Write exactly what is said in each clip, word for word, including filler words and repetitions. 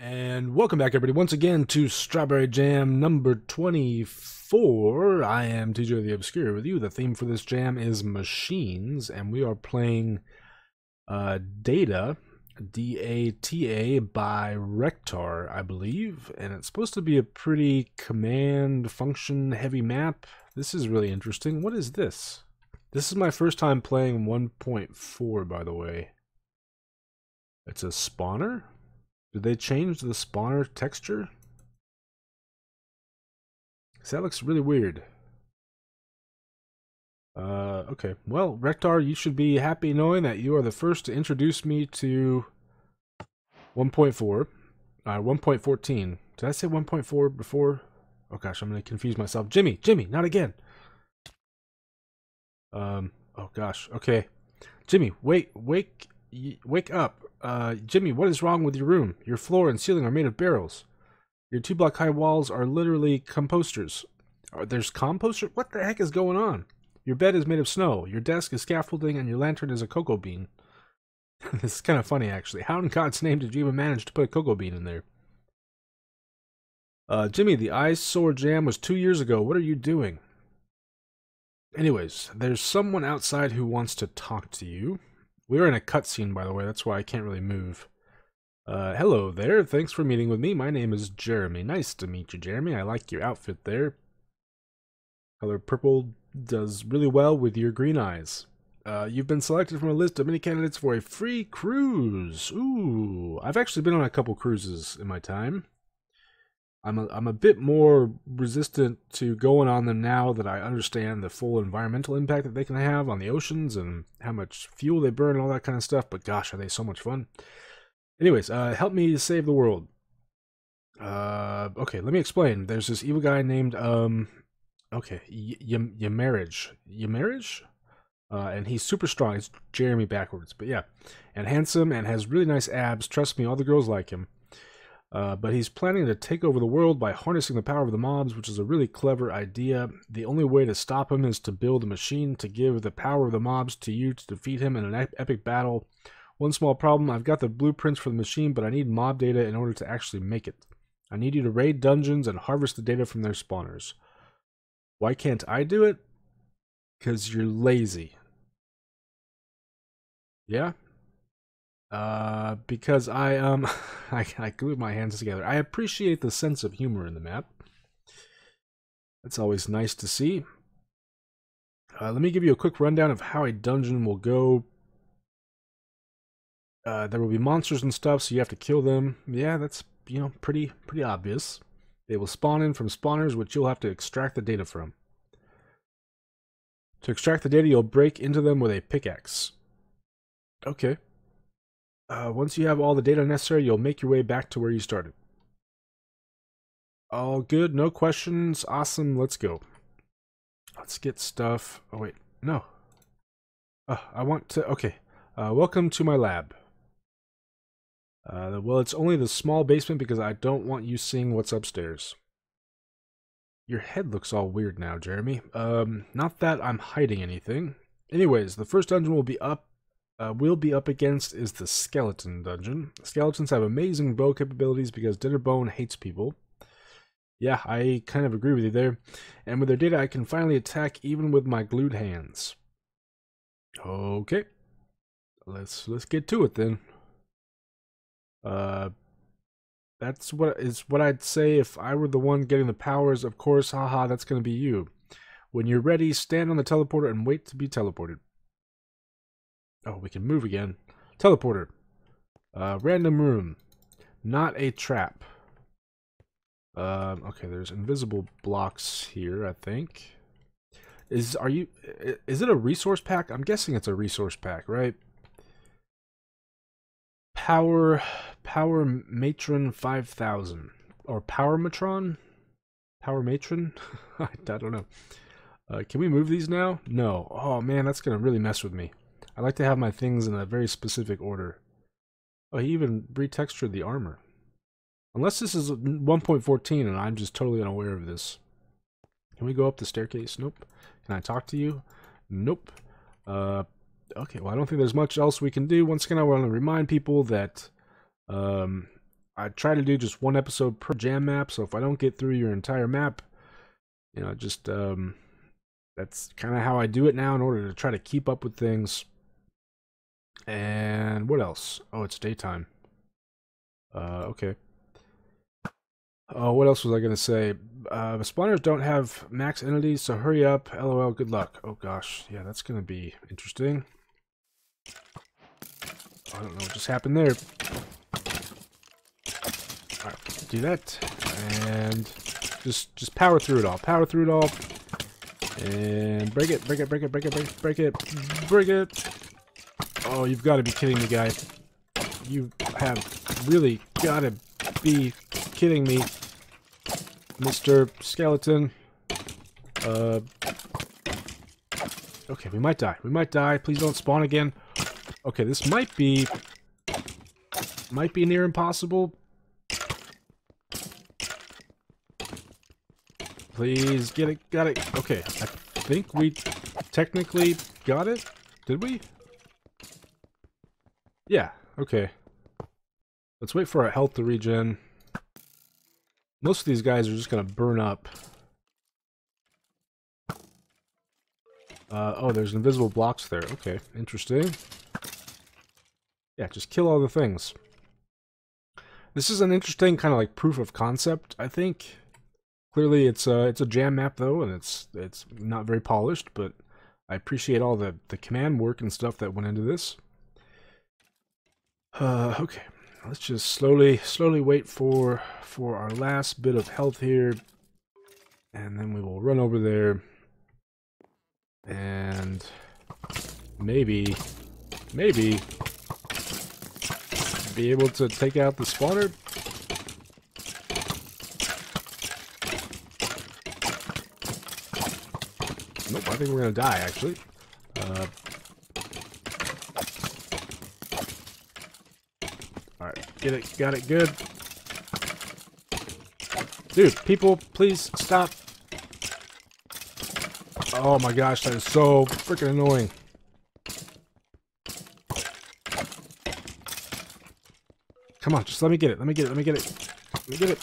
And welcome back, everybody, once again to Strawberry Jam number twenty-four. I am T J the Obscure with you. The theme for this jam is machines, and we are playing uh, Data, D A T A, by Rektar, I believe. And it's supposed to be a pretty command function heavy map. This is really interesting. What is this? This is my first time playing one point four, by the way. It's a spawner? Did they change the spawner texture? Because that looks really weird. Uh, okay. Well, Rektar, you should be happy knowing that you are the first to introduce me to one point four. Uh, one point fourteen. Did I say one point four before? Oh, gosh, I'm going to confuse myself. Jimmy! Jimmy! Not again! Um, oh, gosh. Okay. Jimmy, wait. Wake, wake up. Uh, Jimmy, what is wrong with your room? Your floor and ceiling are made of barrels. Your two block high walls are literally composters. Are, there's composters? What the heck is going on? Your bed is made of snow. Your desk is scaffolding and your lantern is a cocoa bean. This is kind of funny, actually. How in God's name did you even manage to put a cocoa bean in there? Uh, Jimmy, the eyesore jam was two years ago. What are you doing? Anyways, there's someone outside who wants to talk to you. We're in a cutscene, by the way. That's why I can't really move. Uh, hello there. Thanks for meeting with me. My name is Jeremy. Nice to meet you, Jeremy. I like your outfit there. Color purple does really well with your green eyes. Uh, you've been selected from a list of many candidates for a free cruise. Ooh. I've actually been on a couple cruises in my time. I'm a, I'm a bit more resistant to going on them now that I understand the full environmental impact that they can have on the oceans and how much fuel they burn and all that kind of stuff, but gosh, are they so much fun. Anyways, uh, help me save the world. Uh, okay, let me explain. There's this evil guy named, um, okay, Ymirage. Ymirage? Uh, and he's super strong. It's Jeremy backwards, but yeah. And handsome and has really nice abs. Trust me, all the girls like him. Uh, but he's planning to take over the world by harnessing the power of the mobs, which is a really clever idea. The only way to stop him is to build a machine to give the power of the mobs to you to defeat him in an epic battle. One small problem, I've got the blueprints for the machine, but I need mob data in order to actually make it. I need you to raid dungeons and harvest the data from their spawners. Why can't I do it? Because you're lazy. Yeah? Uh, because I, um, I, I glued my hands together. I appreciate the sense of humor in the map. That's always nice to see. Uh, let me give you a quick rundown of how a dungeon will go. Uh, there will be monsters and stuff, so you have to kill them. Yeah, that's, you know, pretty, pretty obvious. They will spawn in from spawners, which you'll have to extract the data from. To extract the data, you'll break into them with a pickaxe. Okay. Uh, once you have all the data necessary, you'll make your way back to where you started. All good, no questions, awesome, let's go. Let's get stuff. Oh, wait, no. Uh, I want to, okay. Uh, welcome to my lab. Uh, well, it's only the small basement because I don't want you seeing what's upstairs. Your head looks all weird now, Jeremy. Um, not that I'm hiding anything. Anyways, the first dungeon will be up Uh, we'll be up against is the skeleton dungeon. Skeletons have amazing bow capabilities because Dinnerbone hates people. Yeah, I kind of agree with you there. And with their data, I can finally attack even with my glued hands. Okay, let's let's get to it then. Uh, that's what is what I'd say if I were the one getting the powers. Of course, haha, that's gonna be you. When you're ready, stand on the teleporter and wait to be teleported. Oh, we can move again. Teleporter. Uh, random room. Not a trap. Um, okay, there's invisible blocks here, I think. Is are you? Is it a resource pack? I'm guessing it's a resource pack, right? Power, Power-Matron five thousand. Or Power-Matron? Power-Matron? I don't know. Uh, can we move these now? No. Oh, man, that's going to really mess with me. I like to have my things in a very specific order. Oh, he even retextured the armor. Unless this is one point fourteen and I'm just totally unaware of this. Can we go up the staircase? Nope. Can I talk to you? Nope. Uh, okay, well, I don't think there's much else we can do. Once again, I want to remind people that um, I try to do just one episode per jam map, so if I don't get through your entire map, you know, just um, that's kind of how I do it now in order to try to keep up with things. And what else? Oh, it's daytime. Uh, okay. Oh, uh, what else was I going to say? Uh, the spawners don't have max entities, so hurry up. L O L, good luck. Oh, gosh. Yeah, that's going to be interesting. I don't know what just happened there. All right, do that. And just just power through it all. Power through it all. And break it, break it, break it, break it, break it, break it, break it. Oh, you've got to be kidding me, guys. You have really got to be kidding me, Mister Skeleton. Uh, okay, we might die. We might die. Please don't spawn again. Okay, this might be... might be near impossible. Please, get it. Got it. Okay, I think we technically got it. Did we? Yeah, okay. Let's wait for our health to regen. Most of these guys are just going to burn up. Uh, oh, there's invisible blocks there. Okay, interesting. Yeah, just kill all the things. This is an interesting kind of like proof of concept, I think. Clearly, it's a, it's a jam map, though, and it's it's not very polished, but I appreciate all the, the command work and stuff that went into this. Uh, okay, let's just slowly, slowly wait for for our last bit of health here, and then we will run over there. And maybe, maybe be able to take out the spawner. Nope, I think we're gonna die, actually. Uh, Alright, get it, got it, good. Dude, people, please stop. Oh my gosh, that is so freaking annoying. Come on, just let me get it. Let me get it. Let me get it. Let me get it.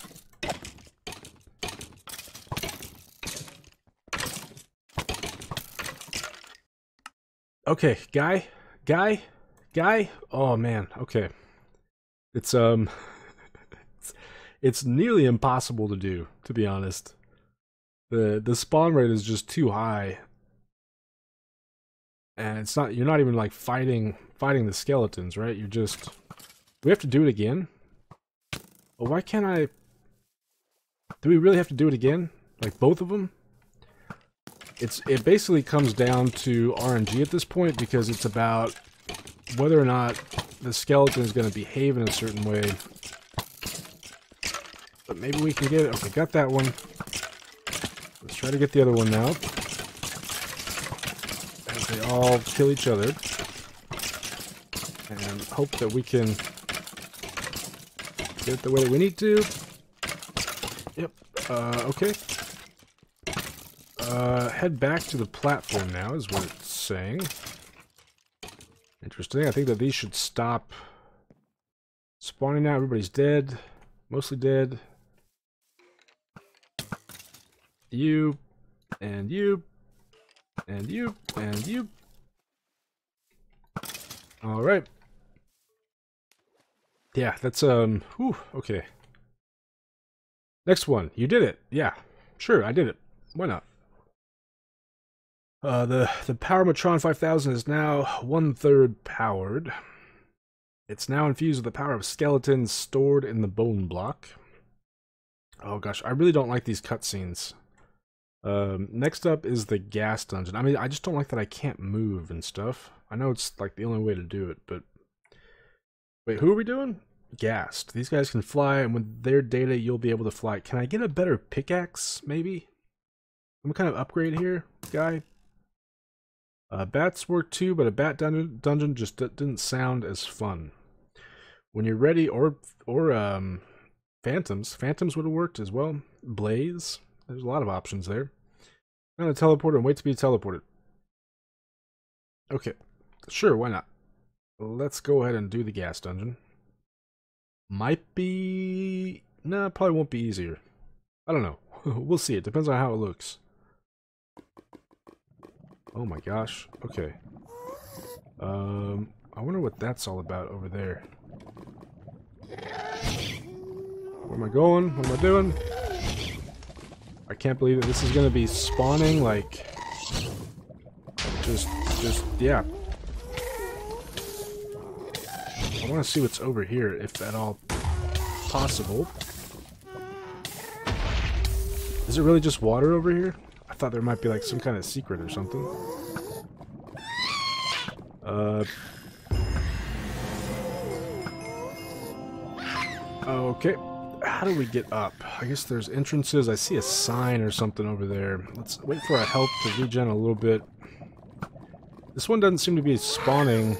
Okay, guy, guy, guy. Oh man, okay. It's um, it's, it's nearly impossible to do, to be honest. The the spawn rate is just too high, and it's not you're not even like fighting fighting the skeletons, right? You're just we have to do it again. But why can't I? Do we really have to do it again? Like both of them? It's it basically comes down to R N G at this point, because it's about whether or not the skeleton is going to behave in a certain way. But maybe we can get it. Okay, got that one. Let's try to get the other one now, as they all kill each other, and hope that we can get it the way that we need to. Yep. Uh, okay. Uh, head back to the platform now is what it's saying. Interesting. I think that these should stop spawning now. Everybody's dead. Mostly dead. You, and you, and you, and you. All right. Yeah, that's, um, whew, okay. Next one. You did it. Yeah, sure, I did it. Why not? Uh, the the Power-Matron five thousand is now one-third powered. It's now infused with the power of skeletons stored in the bone block. Oh, gosh. I really don't like these cutscenes. Um, next up is the gas dungeon. I mean, I just don't like that I can't move and stuff. I know it's, like, the only way to do it, but... Wait, who are we doing? Gassed. These guys can fly, and with their data, you'll be able to fly. Can I get a better pickaxe, maybe? Some kind of upgrade here, guy? Uh, bats work too, but a bat dun dungeon just d didn't sound as fun. When you're ready, or or um, phantoms. Phantoms would have worked as well. Blaze. There's a lot of options there. I'm going to teleport and wait to be teleported. Okay. Sure, why not? Let's go ahead and do the gas dungeon. Might be... Nah, probably won't be easier. I don't know. We'll see. It depends on how it looks. Oh my gosh. Okay. Um, I wonder what that's all about over there. Where am I going? What am I doing? I can't believe that this is going to be spawning, like... Just, just, yeah. I want to see what's over here, if at all possible. Is it really just water over here? I thought there might be like some kind of secret or something. Uh. Okay. How do we get up? I guess there's entrances. I see a sign or something over there. Let's wait for our health to regen a little bit. This one doesn't seem to be spawning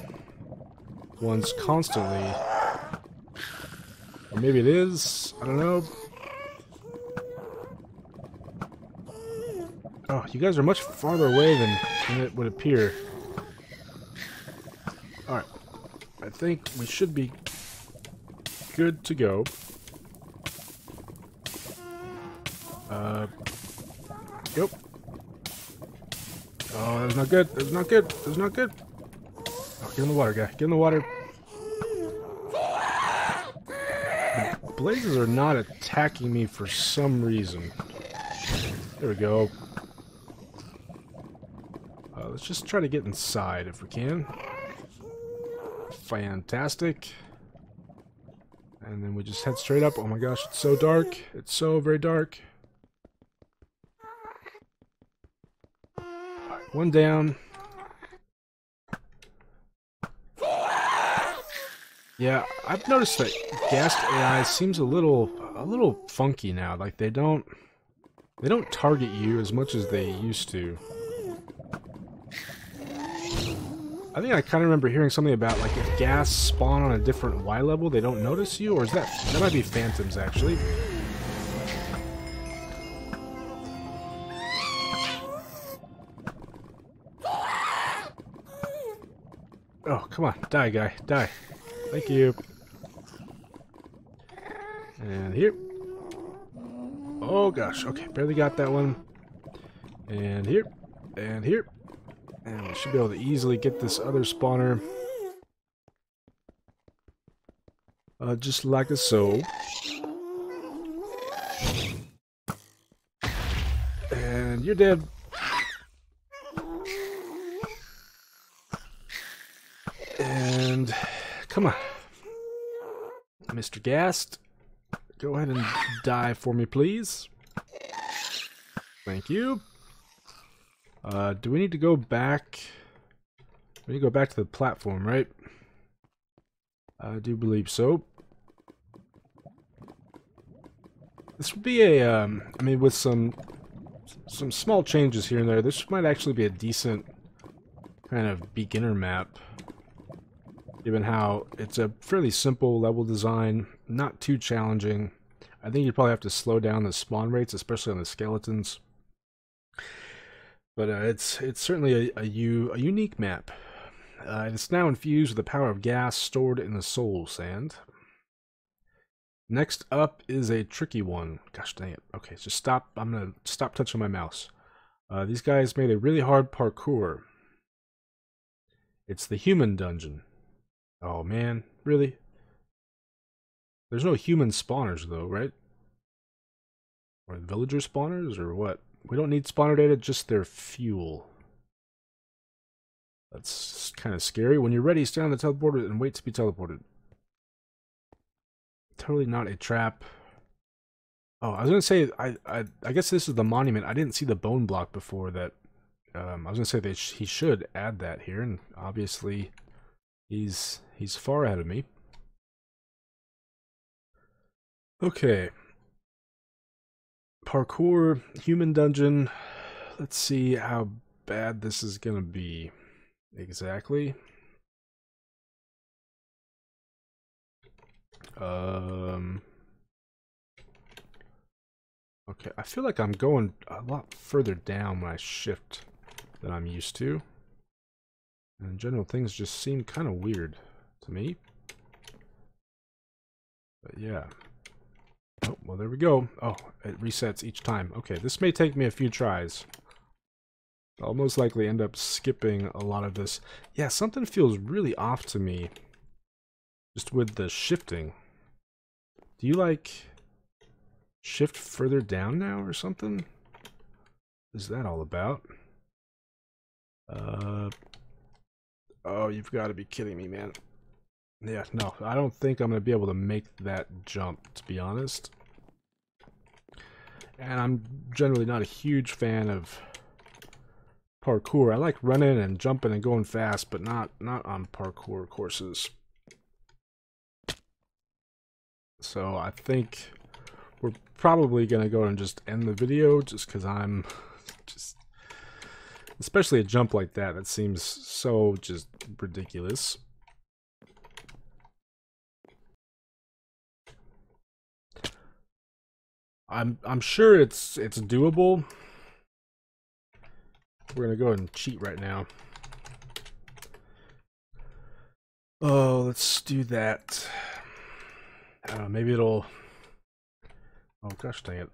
ones constantly. Or maybe it is. I don't know. Oh, you guys are much farther away than, than it would appear. Alright. I think we should be good to go. Uh, yep. Oh, that was not good. That was not good. That was not good. Oh, get in the water, guy. Get in the water. The blazes are not attacking me for some reason. There we go. Uh, let's just try to get inside if we can. Fantastic. And then we just head straight up. Oh my gosh, it's so dark. It's so very dark. Alright, one down. Yeah, I've noticed that Ghast A I seems a little a little funky now. Like they don't they don't target you as much as they used to. I think I kind of remember hearing something about like if gas spawn on a different Y level, they don't notice you, or is that that might be phantoms actually? Oh come on, die guy, die! Thank you. And here. Oh gosh, okay, barely got that one. And here, and here. And we should be able to easily get this other spawner. Uh, just like a soul. And you're dead. And come on. Mister Ghast, go ahead and die for me, please. Thank you. Uh, do we need to go back? We need to go back to the platform, right? I do believe so. This would be a, um, I mean, with some some small changes here and there, this might actually be a decent kind of beginner map, given how it's a fairly simple level design, not too challenging. I think you'd probably have to slow down the spawn rates, especially on the skeletons. But uh, it's it's certainly a, a, u a unique map. Uh, and it's now infused with the power of gas stored in the soul sand. Next up is a tricky one. Gosh dang it. Okay, just stop. I'm going to stop touching my mouse. Uh, these guys made a really hard parkour. It's the human dungeon. Oh man, really? There's no human spawners though, right? Or villager spawners or what? We don't need spawner data, just their fuel. That's kind of scary. When you're ready, stand on the teleporter and wait to be teleported. Totally not a trap. Oh, I was going to say, I, I I guess this is the monument. I didn't see the bone block before that. Um, I was going to say they sh he should add that here, and obviously he's, he's far ahead of me. Okay. Parkour, human dungeon. Let's see how bad this is gonna be exactly. Um. Okay, I feel like I'm going a lot further down when I shift than I'm used to. And in general, things just seem kind of weird to me. But yeah. Oh, well, there we go. Oh, it resets each time. Okay, this may take me a few tries. I'll most likely end up skipping a lot of this. Yeah, something feels really off to me. Just with the shifting. Do you, like, shift further down now or something? What is that all about? Uh, oh, you've got to be kidding me, man. Yeah, no, I don't think I'm going to be able to make that jump, to be honest. And I'm generally not a huge fan of parkour. I like running and jumping and going fast, but not, not on parkour courses. So I think we're probably going to go and just end the video just because I'm just, especially a jump like that, that seems so just ridiculous. I'm, I'm sure it's, it's doable. We're going to go ahead and cheat right now. Oh, let's do that. Uh, maybe it'll, oh gosh dang it,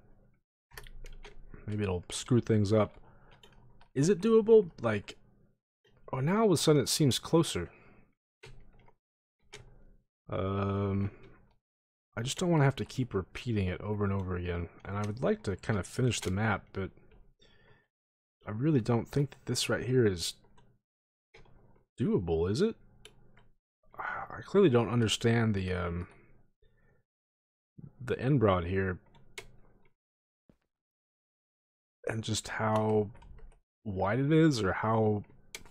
maybe it'll screw things up. Is it doable? Like, oh, now all of a sudden it seems closer. Um, I just don't want to have to keep repeating it over and over again. And I would like to kind of finish the map, but I really don't think that this right here is doable, is it? I clearly don't understand the, um... the end broad here and just how wide it is or how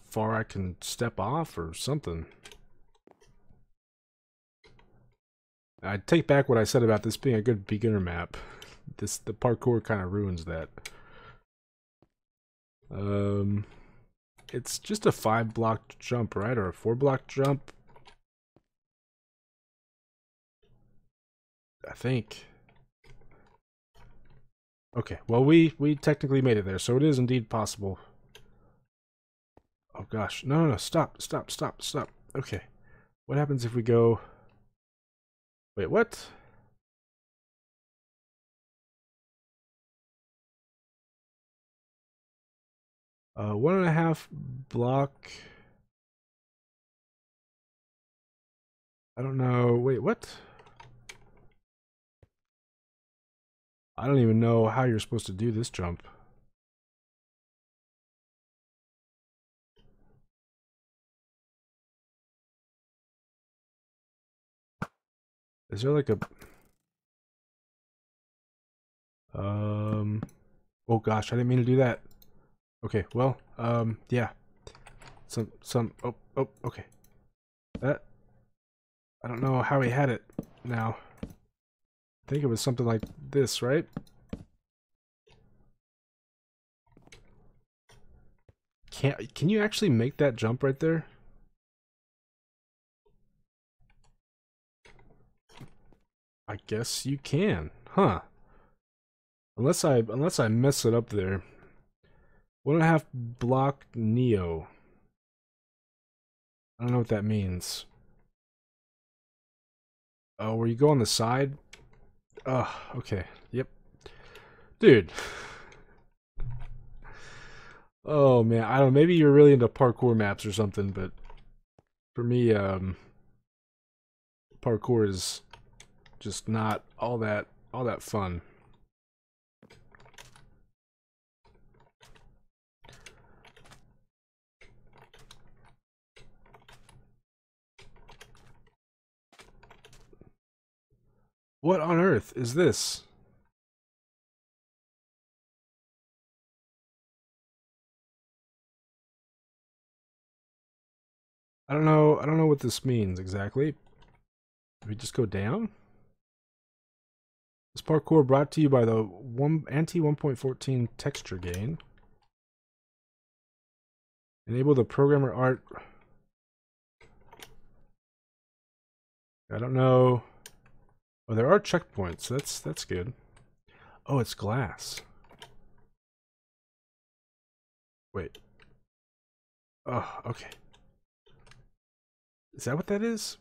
far I can step off or something. I take back what I said about this being a good beginner map. This the parkour kind of ruins that. Um, it's just a five block jump, right? Or a four block jump. I think. Okay, well we we technically made it there, so it is indeed possible. Oh gosh, no, no, no, stop, stop, stop, stop. Okay, what happens if we go? Wait, what? Uh, one and a half block. I don't know. Wait, what? I don't even know how you're supposed to do this jump. Is there like a... Um... Oh gosh, I didn't mean to do that. Okay, well, um, yeah. Some, some, oh, oh, okay. That... I don't know how he had it now. I think it was something like this, right? Can can you actually make that jump right there? I guess you can, huh? Unless I unless I mess it up there. One and a half block Neo. I don't know what that means. Oh, where you go on the side? Oh, okay. Yep. Dude. Oh, man. I don't know. Maybe you're really into parkour maps or something, but for me, um, parkour is just not all that, all that fun. What on earth is this? I don't know. I don't know what this means exactly. Did we just go down? This parkour brought to you by the one anti one point fourteen texture gain. Enable the programmer art. I don't know. Oh, there are checkpoints. That's that's good. Oh, it's glass. Wait. Oh, okay. Is that what that is?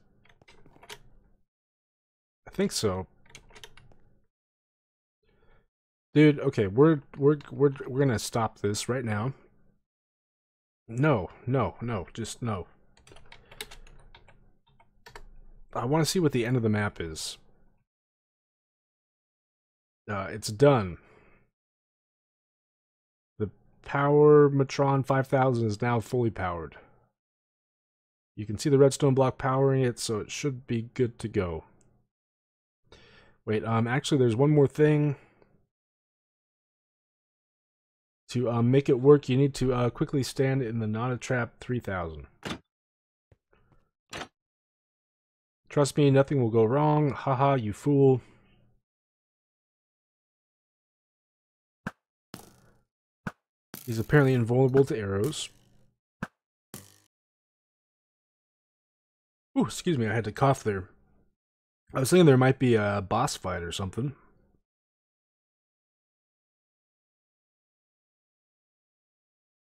I think so. Dude, okay, we're we're we're we're gonna stop this right now. No, no, no, just no. I want to see what the end of the map is. Uh, it's done. The Power-Matron five thousand is now fully powered. You can see the redstone block powering it, so it should be good to go. Wait, um, actually, there's one more thing. To um, make it work, you need to uh, quickly stand in the Not-A-Trap three thousand. Trust me, nothing will go wrong. Haha, you fool. He's apparently invulnerable to arrows. Ooh, excuse me, I had to cough there. I was thinking there might be a boss fight or something.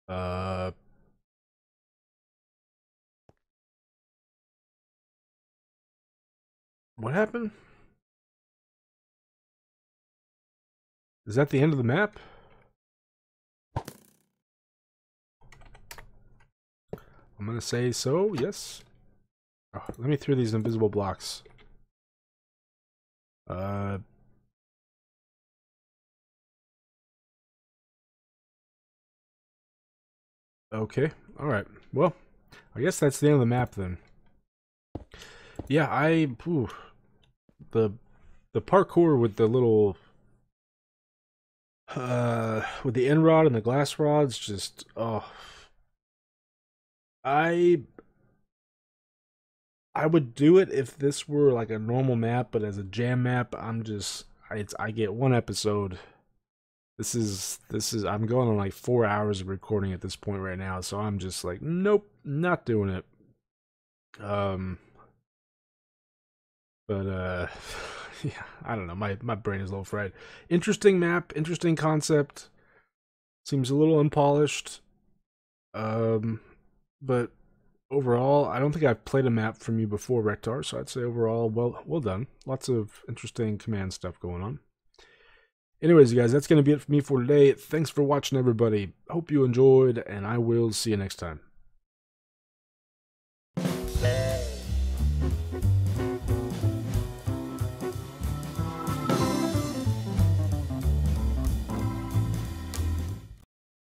Uh, what happened? Is that the end of the map? I'm gonna say so, yes. Oh, let me through these invisible blocks. Uh... Okay, alright. Well, I guess that's the end of the map then. Yeah, I... Ooh, the the parkour with the little... Uh, with the end rod and the glass rods, just... Oh. I... I would do it if this were like a normal map, but as a jam map, I'm just... It's, I get one episode... This is, this is, I'm going on like four hours of recording at this point right now, so I'm just like, nope, not doing it. Um, but, uh, yeah, I don't know, my, my brain is a little fried. Interesting map, interesting concept, seems a little unpolished, um, but overall, I don't think I've played a map from you before, Rektar, so I'd say overall, well, well done. Lots of interesting command stuff going on. Anyways, you guys, that's going to be it for me for today. Thanks for watching, everybody. Hope you enjoyed, and I will see you next time.